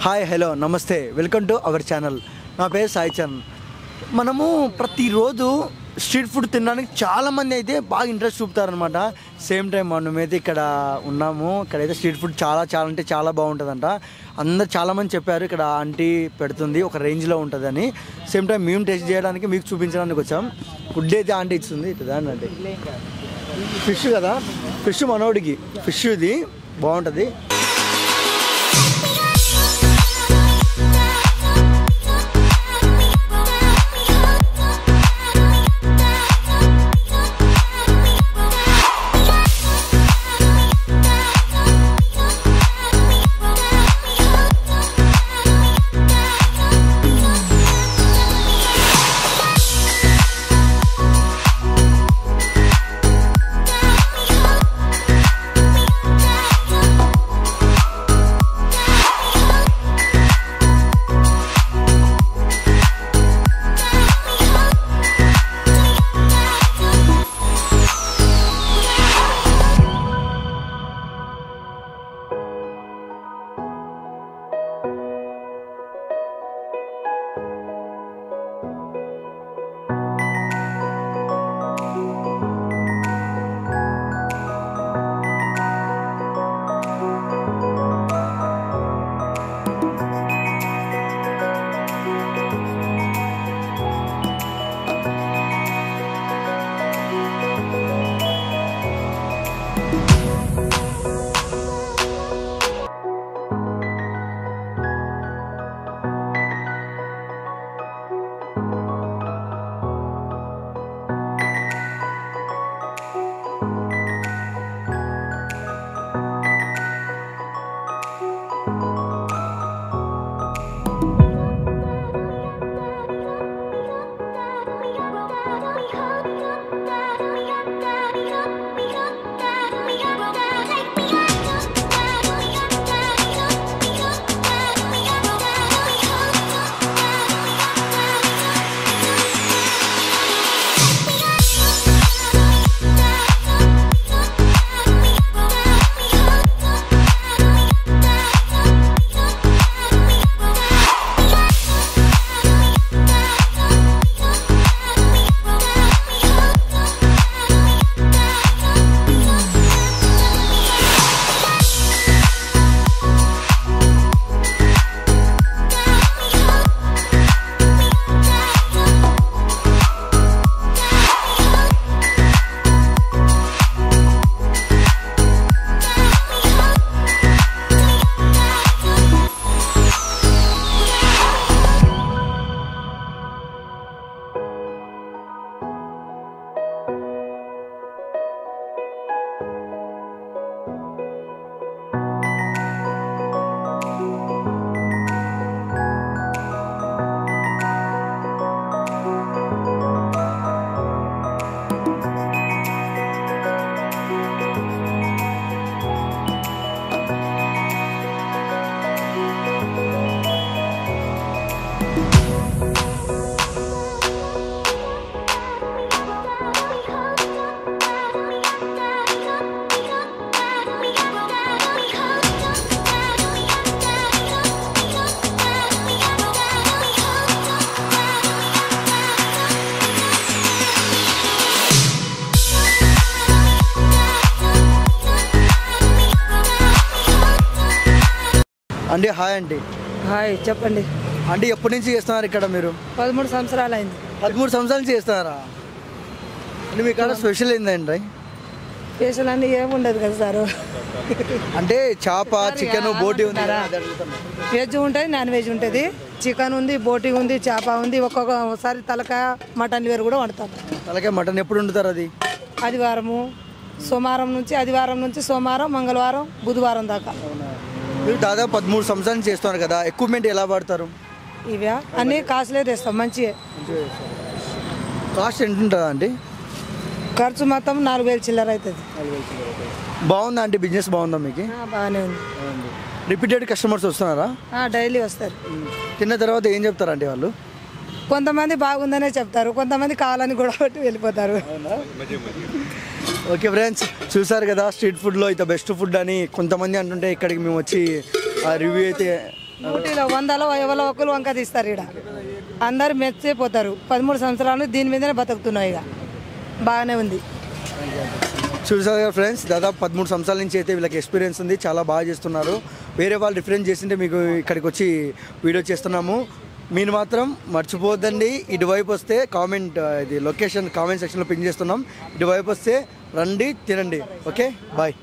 Hi, hello, namaste. Welcome to our channel. My name is Sai Chan. Manamu prati roju street food తినడానికి చాలా మంది అయితే బాగా interest చూపుతారు అన్నమాట. సేమ్ టైం మనం అయితే ఇక్కడ ఉన్నాము. ఇక్కడైతే స్ట్రీట్ ఫుడ్ చాలా అంటే చాలా బాగుంటదంట. అందరూ చాలా మంది చెప్పారు ఇక్కడ ఆంటీ పెడుతుంది ఒక రేంజ్ లో ఉంటదని. సేమ్ టైం మేము టేస్ట్ చేయడానికి మీకు చూపించడానికి వచ్చాం. ఫుడ్ అయితే ఆంటీ ఇస్తుంది ఇట్లాంటి. ఫిష్ కదా? ఫిష్ మనోడికి. ఫిష్ ఇది బాగుంటది. Auntie, hi Auntie. Hi, chap Auntie. Auntie, how many years are you here? 13 samsara line. 13 samsara years are you? Auntie, what special is there? Special Auntie, yeah, one day because sir. Auntie, chapa, chicken, boti, one day. Veg one day, non veg one day. Chicken one day, boti one day, chapa one day. What sir, talaka mutton liver one day. Talaka mutton, how many days are you? Adivaram, Somaram, nunchi Adivaram, nunchi Somaram, Mangalvaram, Budvaram, daka. You Dada Padmur Samson Cheston Gada, equipment elaboratorum. Ivia, and a castle is a manche. Cost and Andy Karsumatam Narwell Chillerite. Bound and business bound the Mickey. Repeated customers of Sara? Daily was there. Tinataro the end of Tarandalu. Quantamani Bagunan chapter, Quantamani Kalan Goda to Elpataru. Okay friends, చూసారు కదా street food లో ఇది best food అని కొంతమంది అంటుంటే ఇక్కడికి మేము వచ్చి రివ్యూ అయితే ఊటీలో వందలో ఎవరో ఒకరు వంక తీస్తారు. ఇక్కడ అందరు మెచ్చిపోతారు. 13 సంవత్సరాలు దీని మీదనే బతుకుతున్నాయి. ఇక బాగానే ఉంది. చూసారు కదా ఫ్రెండ్స్, దాదాపు 13 సంవత్సరాల నుంచి అయితే వీళ్ళకి ఎక్స్పీరియన్స్ ఉంది. చాలా బాగా చేస్తున్నారు. వేరే వాళ్ళు డిఫరెన్స్ చేసింటే మీకు ఇక్కడికి వచ్చి వీడియో చేస్తున్నాము. మీరు మాత్రం మర్చిపోవద్దండి. ఇటువైపు వస్తే కామెంట్, ఇది లొకేషన్ కామెంట్ సెక్షన్లో పిన్ చేస్తున్నాం. ఇటువైపు వస్తే రండి, తినండి. Okay, bye.